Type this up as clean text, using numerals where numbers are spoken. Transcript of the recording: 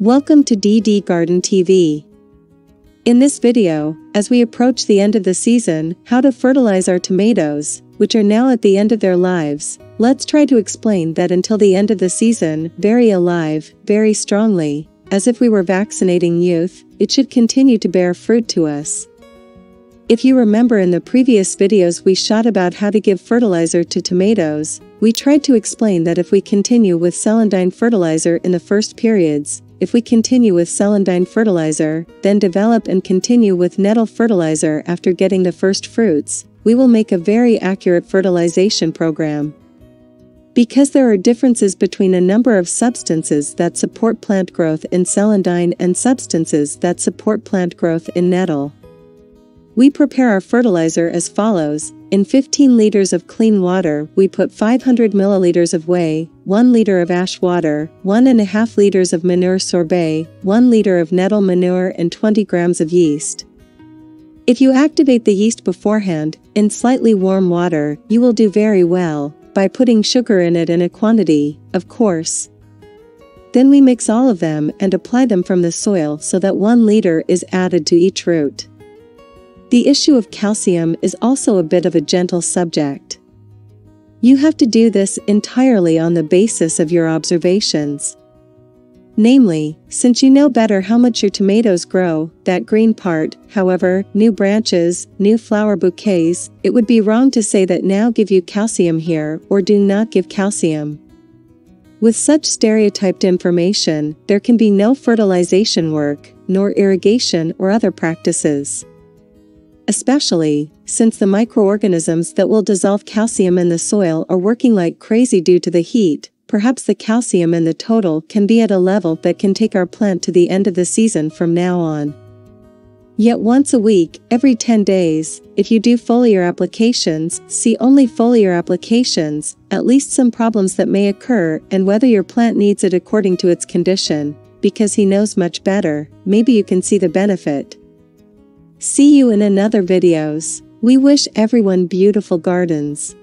Welcome to DD Garden TV. In this video, as we approach the end of the season, how to fertilize our tomatoes, which are now at the end of their lives, let's try to explain that until the end of the season, very alive, very strongly, as if we were vaccinating youth, it should continue to bear fruit to us. If you remember in the previous videos we shot about how to give fertilizer to tomatoes, we tried to explain that if we continue with celandine fertilizer in the first periods, if we continue with celandine fertilizer, then develop and continue with nettle fertilizer after getting the first fruits, we will make a very accurate fertilization program. Because there are differences between a number of substances that support plant growth in celandine and substances that support plant growth in nettle. We prepare our fertilizer as follows. In 15 liters of clean water, we put 500 milliliters of whey, 1 liter of ash water, 1.5 liters of manure sorbet, 1 liter of nettle manure and 20 grams of yeast. If you activate the yeast beforehand, in slightly warm water, you will do very well, by putting sugar in it in a quantity, of course. Then we mix all of them and apply them from the soil so that 1 liter is added to each root. The issue of calcium is also a bit of a gentle subject. You have to do this entirely on the basis of your observations. Namely, since you know better how much your tomatoes grow, that green part, however, new branches, new flower bouquets, it would be wrong to say that now give you calcium here or do not give calcium. With such stereotyped information, there can be no fertilization work, nor irrigation or other practices. Especially, since the microorganisms that will dissolve calcium in the soil are working like crazy due to the heat, perhaps the calcium in the total can be at a level that can take our plant to the end of the season from now on. Yet once a week, every 10 days, if you do foliar applications, see only foliar applications, at least some problems that may occur and whether your plant needs it according to its condition, because he knows much better, maybe you can see the benefit. See you in another videos. We wish everyone beautiful gardens.